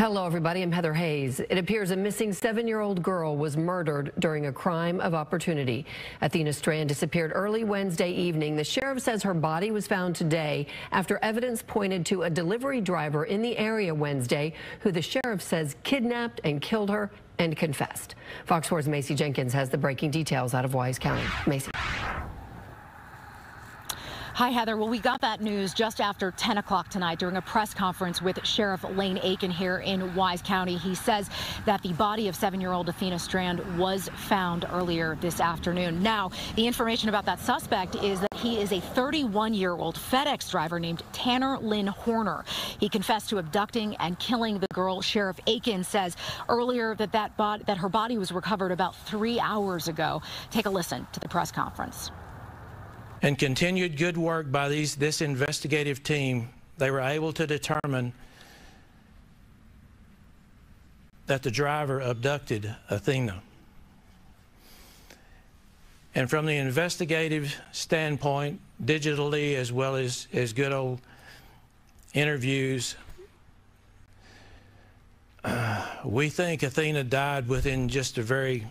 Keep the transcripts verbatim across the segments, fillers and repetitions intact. Hello, everybody. I'm Heather Hayes. It appears a missing seven-year-old girl was murdered during a crime of opportunity. Athena Strand disappeared early Wednesday evening. The sheriff says her body was found today after evidence pointed to a delivery driver in the area Wednesday who the sheriff says kidnapped and killed her and confessed. Fox four's Macy Jenkins has the breaking details out of Wise County. Macy. Hi, Heather. Well, we got that news just after ten o'clock tonight during a press conference with Sheriff Lane Aiken here in Wise County. He says that the body of seven-year-old Athena Strand was found earlier this afternoon. Now, the information about that suspect is that he is a thirty-one-year-old FedEx driver named Tanner Lynn Horner. He confessed to abducting and killing the girl. Sheriff Aiken says earlier that that, bod that her body was recovered about three hours ago. Take a listen to the press conference. And continued good work by these, this investigative team, they were able to determine that the driver abducted Athena. And from the investigative standpoint, digitally as well as, as good old interviews, uh, we think Athena died within just a very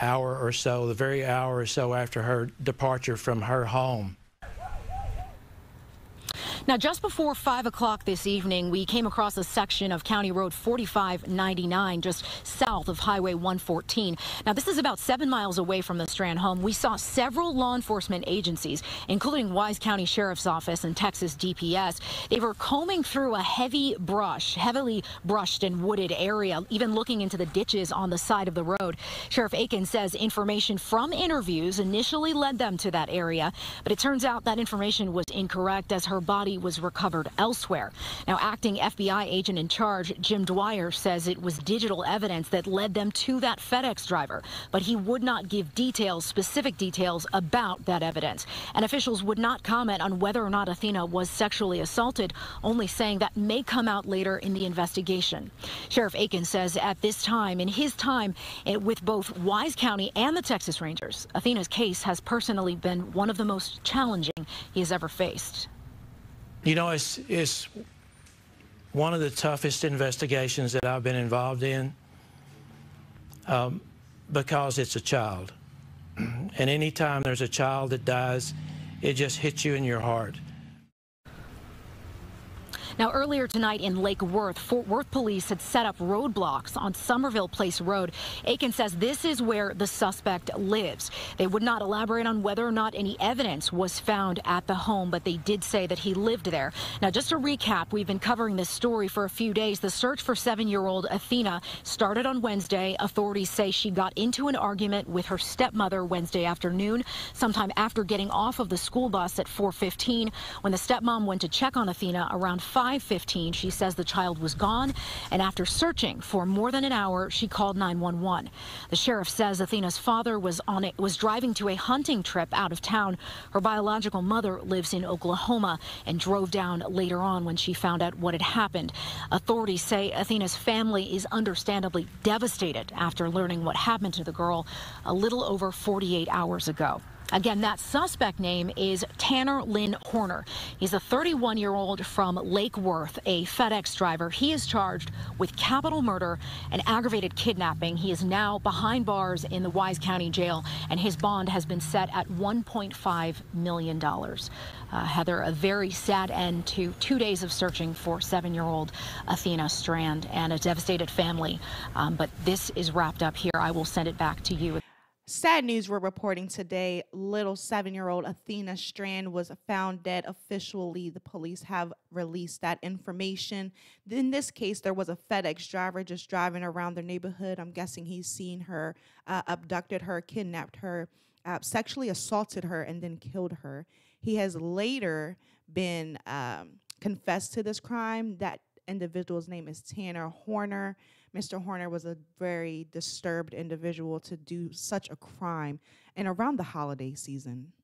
hour or so, the very hour or so after her departure from her home. Now, just before five o'clock this evening, we came across a section of County Road forty-five ninety-nine, just south of Highway one fourteen. Now, this is about seven miles away from the Strand home. We saw several law enforcement agencies, including Wise County Sheriff's Office and Texas D P S. They were combing through a heavy brush, heavily brushed and wooded area, even looking into the ditches on the side of the road. Sheriff Aiken says information from interviews initially led them to that area, but it turns out that information was incorrect as her body was recovered elsewhere. Now, acting F B I agent in charge, Jim Dwyer, says it was digital evidence that led them to that FedEx driver, but he would not give details, specific details about that evidence. And officials would not comment on whether or not Athena was sexually assaulted, only saying that may come out later in the investigation. Sheriff Aiken says at this time, in his time with both Wise County and the Texas Rangers, Athena's case has personally been one of the most challenging he has ever faced. You know, it's, it's one of the toughest investigations that I've been involved in um, because it's a child. And any time there's a child that dies, it just hits you in your heart. Now, earlier tonight in Lake Worth, Fort Worth police had set up roadblocks on Somerville Place Road. Aiken says this is where the suspect lives. They would not elaborate on whether or not any evidence was found at the home, but they did say that he lived there. Now, just to recap, we've been covering this story for a few days. The search for seven-year-old Athena started on Wednesday. Authorities say she got into an argument with her stepmother Wednesday afternoon, sometime after getting off of the school bus at four fifteen. When the stepmom went to check on Athena around five fifteen, she says the child was gone, and after searching for more than an hour, she called nine one one. The sheriff says Athena's father was on it was driving to a hunting trip out of town. Her biological mother lives in Oklahoma and drove down later on when she found out what had happened. Authorities say Athena's family is understandably devastated after learning what happened to the girl a little over forty-eight hours ago. Again, that suspect name is Tanner Lynn Horner. He's a thirty-one-year-old from Lake Worth, a FedEx driver. He is charged with capital murder and aggravated kidnapping. He is now behind bars in the Wise County Jail, and his bond has been set at one point five million dollars. Uh, Heather, a very sad end to two days of searching for seven-year-old Athena Strand and a devastated family. Um, but this is wrapped up here. I will send it back to you. Sad news we're reporting today. Little seven-year-old Athena Strand was found dead. Officially, the police have released that information. In this case, there was a FedEx driver just driving around their neighborhood. I'm guessing he's seen her, uh, abducted her, kidnapped her, uh, sexually assaulted her, and then killed her. He has later been um, confessed to this crime. That individual's name is Tanner Horner. Mister Horner was a very disturbed individual to do such a crime and around the holiday season.